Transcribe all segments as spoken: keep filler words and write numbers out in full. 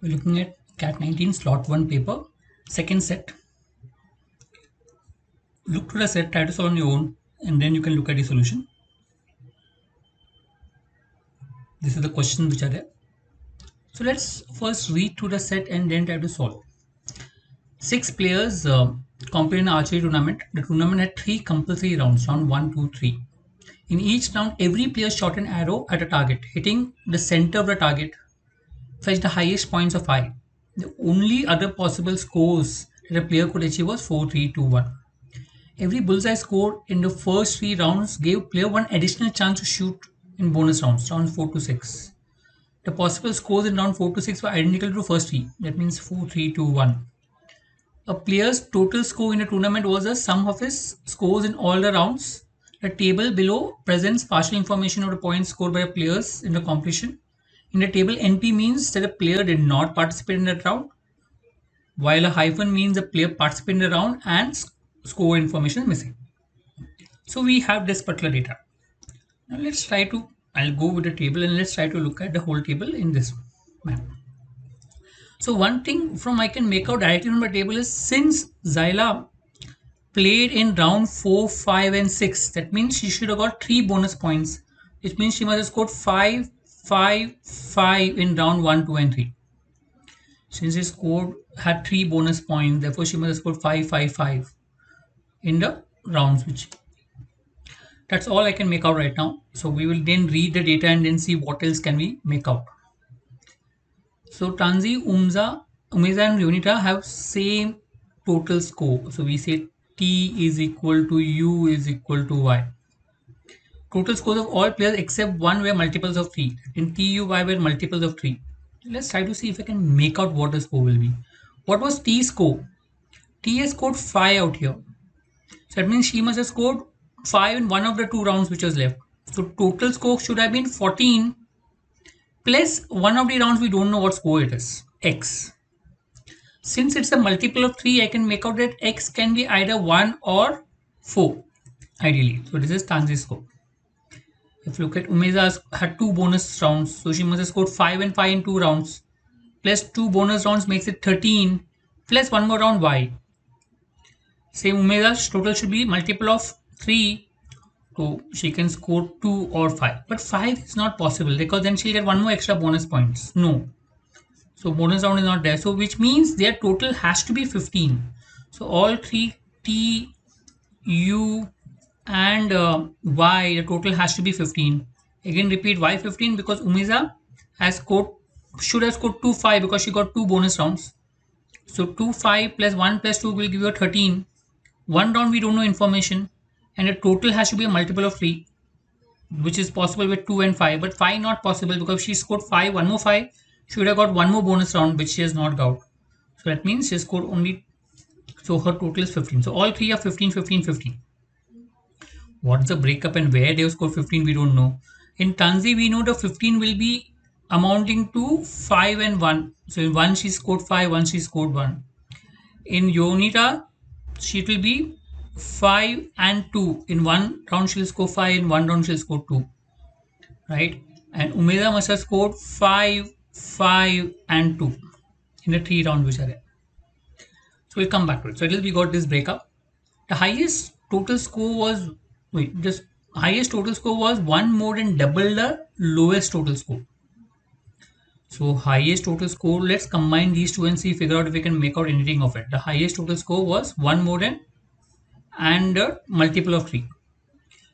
We're looking at C A T nineteen slot one paper, second set. Look to the set, try to solve on your own, and then you can look at the solution. This is the question which are there. So let's first read through the set and then try to solve. Six players uh, compete in archery tournament. The tournament had three compulsory rounds, round one, two, three. In each round, every player shot an arrow at a target, hitting the center of the target, fetch the highest points of I. The only other possible scores that a player could achieve was four, three, two, one. Every bullseye scored in the first three rounds gave player one additional chance to shoot in bonus rounds, rounds four to six. The possible scores in round four to six were identical to the first three. That means four, three, two, one. A player's total score in a tournament was the sum of his scores in all the rounds. The table below presents partial information of the points scored by players in the competition. In the table, N P means that a player did not participate in that round, while a hyphen means a player participated in the round and score information is missing. So we have this particular data. Now let's try to, I'll go with the table and let's try to look at the whole table in this map. So one thing from I can make out directly from the table is since Zyla played in round four, five and six, that means she should have got three bonus points. It means she must have scored five, five, five in round one, two and three. Since she scored, had three bonus points, therefore she must have scored five, five, five in the rounds. Which that's all I can make out right now. So we will then read the data and then see what else can we make out. So Tanzi, Umaiza, Umaiza and Yunita have same total score. So we say T is equal to U is equal to Y. Total scores of all players except one were multiples of three. In T, U, Y were multiples of three. Let's try to see if I can make out what the score will be. What was T score? T has scored five out here. So that means she must have scored five in one of the two rounds which was left. So total score should have been fourteen plus one of the rounds we don't know what score it is, X. Since it's a multiple of three, I can make out that X can be either one or four ideally. So this is Tanzi's score. If you look at Umaiza, had two bonus rounds. So she must have scored five and five in two rounds. Plus two bonus rounds makes it thirteen plus one more round Y. Same Umaiza's total should be multiple of three, so she can score two or five. But five is not possible because then she'll get one more extra bonus points. No. So bonus round is not there. So which means their total has to be fifteen. So all three, T, U and uh, Y, the total has to be fifteen. Again repeat Y fifteen because Umaiza has scored, should have scored two, five because she got two bonus rounds. So two, five plus one plus two will give you a thirteen. One round we don't know information and a total has to be a multiple of three, which is possible with two and five, but five not possible because she scored five, one more five, she would have got one more bonus round which she has not got. So that means she scored only, so her total is fifteen. So all three are fifteen, fifteen, fifteen. What's the breakup and where they have scored fifteen we don't know. In Tanzi we know the fifteen will be amounting to five and one. So in one she scored five, one she scored one. In Yunita, she will be five and two. In one round she'll score five, in one round she'll score two, right? And Umaiza must have scored five, five and two in the three rounds which are there. So we'll come back to it. So at least we got this breakup. The highest total score was, wait, this highest total score was one more than double the lowest total score. So highest total score, let's combine these two and see, figure out if we can make out anything of it. The highest total score was one more than and the multiple of three.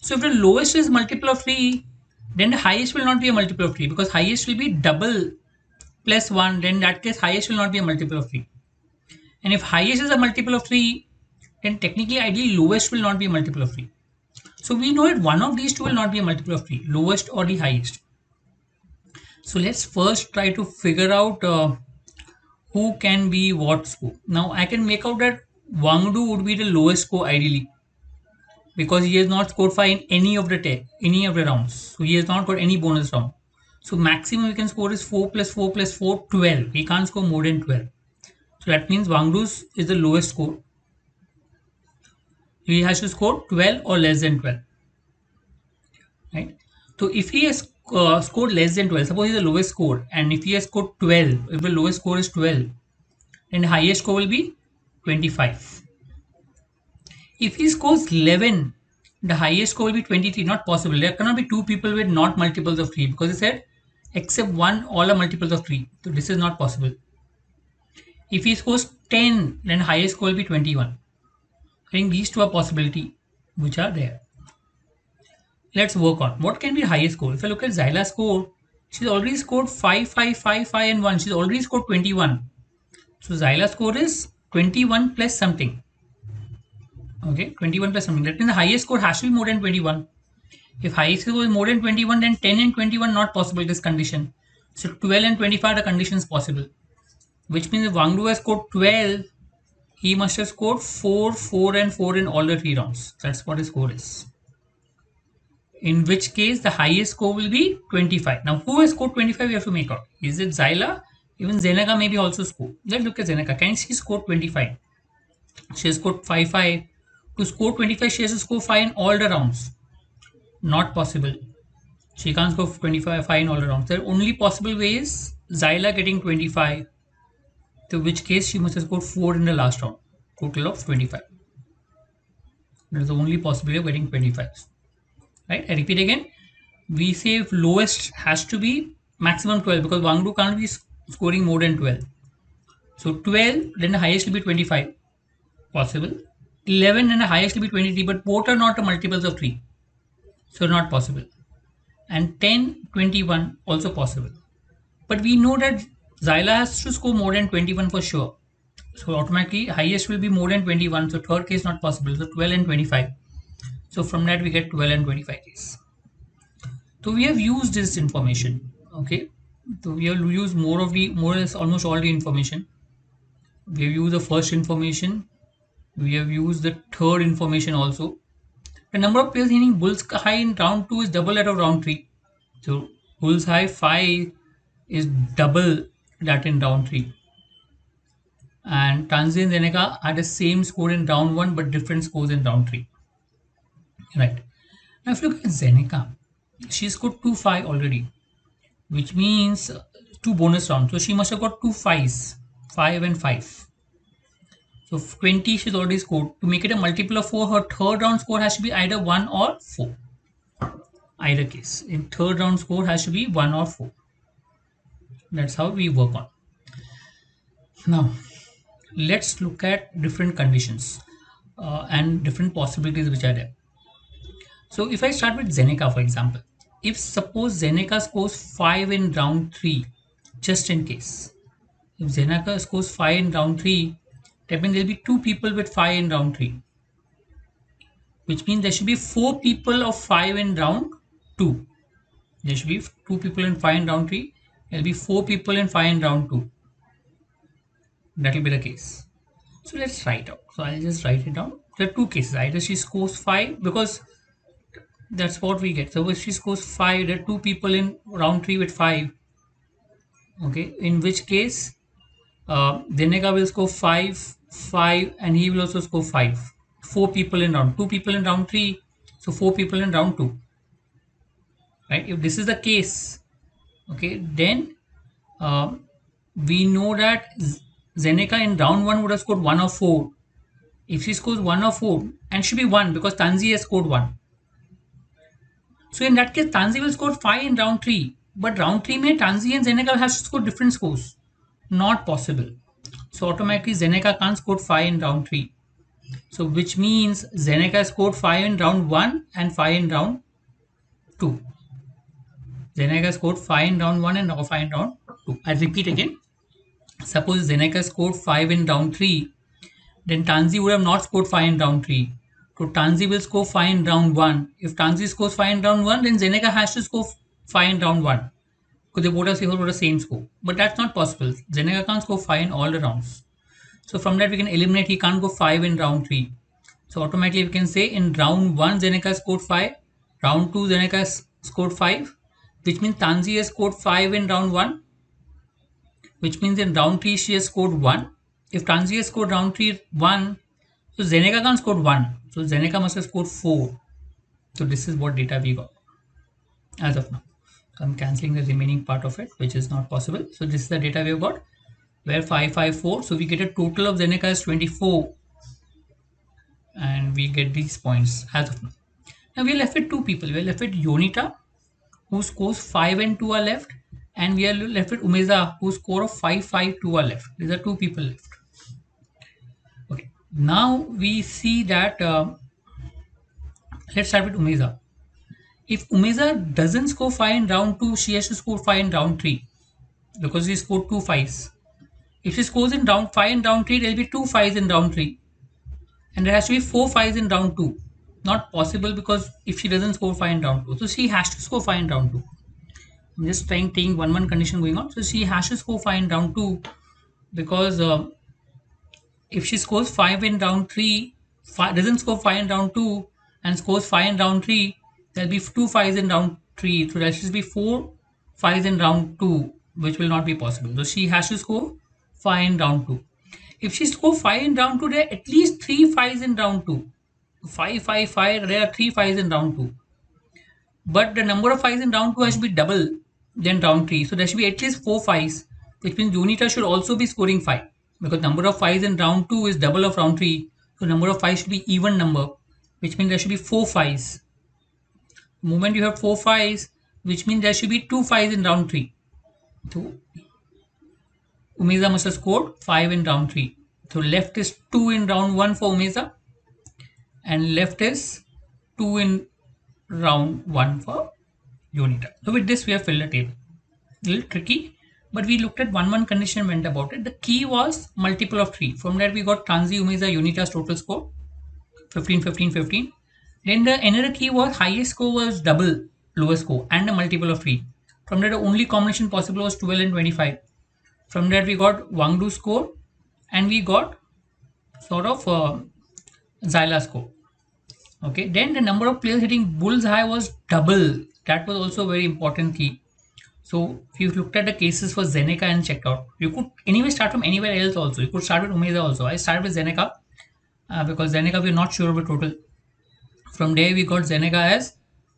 So if the lowest is multiple of three, then the highest will not be a multiple of three because highest will be double plus one. Then in that case, highest will not be a multiple of three. And if highest is a multiple of three, then technically ideally lowest will not be a multiple of three. So we know that one of these two will not be a multiple of three, lowest or the highest. So let's first try to figure out uh, who can be what score. Now I can make out that Wangdu would be the lowest score ideally because he has not scored five in any of the ten, any of the rounds. So he has not got any bonus round. So maximum we can score is four plus four plus four, twelve. He can't score more than twelve. So that means Wangdu's is the lowest score. He has to score twelve or less than twelve. Right? So if he has uh, scored less than twelve, suppose he has the lowest score, and if he has scored twelve, if the lowest score is twelve, then the highest score will be twenty-five. If he scores eleven, the highest score will be twenty-three. Not possible. There cannot be two people with not multiples of three, because he said except one, all are multiples of three. So this is not possible. If he scores ten, then highest score will be twenty-one. I think these two are possibility which are there. Let's work on what can be highest score. If I look at Zyla's score, she's already scored five, five, five, five and one. She's already scored twenty-one. So Zyla's score is twenty-one plus something. Okay, twenty-one plus something. That means the highest score has to be more than twenty-one. If highest score is more than twenty-one, then ten and twenty-one not possible, this condition. So twelve and twenty-five, the condition is possible. Which means if Wangdu has scored twelve, he must have scored four, four and four in all the three rounds. That's what his score is. In which case the highest score will be twenty-five. Now who has scored twenty-five, we have to make out. Is it Zyla? Even Zenaika may be also score. Let's look at Zenaika. Can she score twenty-five? She has scored five, five. To score twenty-five, she has to score five in all the rounds. Not possible. She can't score twenty-five, five in all the rounds. The only possible way is Zyla getting twenty-five. So which case she must have scored four in the last round. Total of twenty-five. That is the only possibility of getting twenty-five. Right? I repeat again. We say if lowest has to be maximum twelve, because Wangdu can't be scoring more than twelve. So twelve, then the highest will be twenty-five. Possible. eleven and the highest will be twenty-three, but both are not multiples of three, so not possible. And ten, twenty-one also possible, but we know that Zyla has to score more than twenty-one for sure, so automatically highest will be more than twenty-one, so third case not possible. So twelve and twenty-five, so from that we get twelve and twenty-five case. So we have used this information. Okay, so we will use more of the more or less almost all the information. We use the first information. We have used the third information also. The number of players hitting bullseye in round two is double that of round three. So bullseye five is double that in round three. And Tanzi and Zenaika had the same score in round one but different scores in round three. Right. Now if you look at Zenaika, she scored two five already, which means two bonus rounds. So she must have got two fives, five and five. So twenty she's already scored. To make it a multiple of four, her third round score has to be either one or four. Either case. In third round score has to be one or four. That's how we work on. Now, let's look at different conditions uh, and different possibilities which are there. So if I start with Zenaika, for example. If suppose Zenaika scores five in round three, just in case. If Zenaika scores five in round three, that means there will be two people with five in round three. Which means there should be four people of five in round two. There should be two people in five in round three. There will be four people in five in round two. That will be the case. So let's write out. So I'll just write it down. There are two cases. Either she scores five, because that's what we get. So if she scores five, there are two people in round three with five. Okay. In which case, Uh, Zenaika will score five, five and he will also score five, four people in round, two people in round three, so four people in round two, right? If this is the case, okay, then uh, we know that Zenaika in round one would have scored one or four. If she scores one or four, and should be one, because Tanzi has scored one. So in that case, Tanzi will score five in round three, but round three mein Tanzi and Zenaika have to score different scores. Not possible. So automatically Zenaika can't score five in round three. So which means Zenaika scored five in round one and five in round two. Zenaika scored five in round one and five in round two. I repeat again. Suppose Zenaika scored five in round three, then Tanzi would have not scored five in round three. So Tanzi will score five in round one. If Tanzi scores five in round one, then Zenaika has to score five in round one. Because they both have scored the same score. But that's not possible. Zenaika can't score five in all the rounds. So from that we can eliminate, he can't go five in round three. So automatically we can say in round one Zenaika scored five. Round two Zenaika scored five. Which means Tanzi has scored five in round one. Which means in round three she has scored one. If Tanzi has scored round three one, so Zenaika can't score one. So Zenaika must have scored four. So this is what data we got as of now. So I'm cancelling the remaining part of it, which is not possible. So this is the data we have got, where five five four. So we get a total of Zenaika is twenty-four, and we get these points as of now. Now we are left with two people. We are left with Yunita, whose scores five and two are left, and we are left with Umaiza, whose score of five five two are left. These are two people left. Okay. Now we see that. Uh, let's start with Umaiza. If Umaiza doesn't score five in round two, she has to score five in round three, because she scored two fives. If she scores in round five in round three, there will be two fives in round three, and there has to be four fives in round two. Not possible, because if she doesn't score five in round two, so she has to score five in round two. I'm just trying taking one one condition going on. So she has to score five in round two, because uh, if she scores five in round three, five, doesn't score five in round two, and scores five in round three, there'll be two fives in round three. So there should be four fives in round two, which will not be possible. So she has to score five in round two. If she scores five in round two, there are at least three fives in round two. Five, five, five. There are three fives in round two. But the number of fives in round two has to be double than round three. So there should be at least four fives, which means Yunita should also be scoring five, because number of fives in round two is double of round three. So number of fives should be even number, which means there should be four fives. The moment you have four fives, which means there should be two fives in round three. So Umaiza must have scored five in round three. So left is two in round one for Umaiza, and left is two in round one for Yunita. So with this we have filled the table. A little tricky, but we looked at one one condition and went about it. The key was multiple of three. From that we got Tanzi, Umaiza, Yunita's total score fifteen, fifteen, fifteen. Then the another key was highest score was double lowest score and a multiple of three. From that the only combination possible was twelve and twenty-five. From that we got Wangdu score, and we got sort of uh, Zyla score. Okay, then the number of players hitting bullseye was double. That was also a very important key. So if you looked at the cases for Zenaika and checked out, you could anyway start from anywhere else also. You could start with Umaiza also. I started with Zenaika uh, because Zenaika we are not sure of the total. From there we got Zenaika as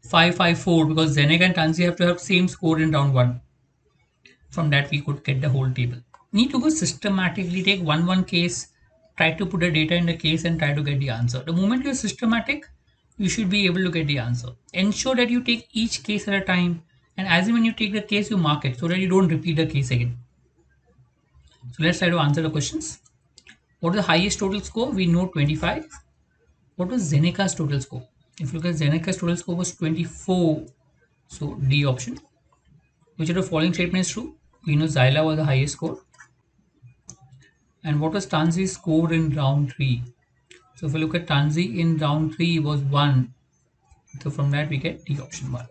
five five four, because Zenaika and Tanzi have to have same score in round one. From that we could get the whole table. Need to go systematically, take one one case, try to put the data in the case and try to get the answer. The moment you are systematic, you should be able to get the answer. Ensure that you take each case at a time, and as and when you take the case, you mark it so that you don't repeat the case again. So let's try to answer the questions. What is the highest total score? We know twenty-five. What was Zenaika's total score? If you look at Zenaika's total score was twenty-four, so D option. Which of the following statement is true? We know Zyla was the highest score. And what was Tanzi's score in round three? So if we look at Tanzi in round three was one. So from that we get D option one.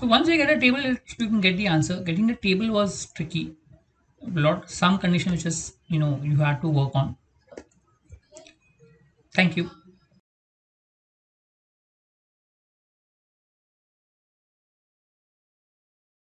So once we get a table, you can get the answer. Getting the table was tricky. A lot, some condition which is, you know, you had to work on. Thank you.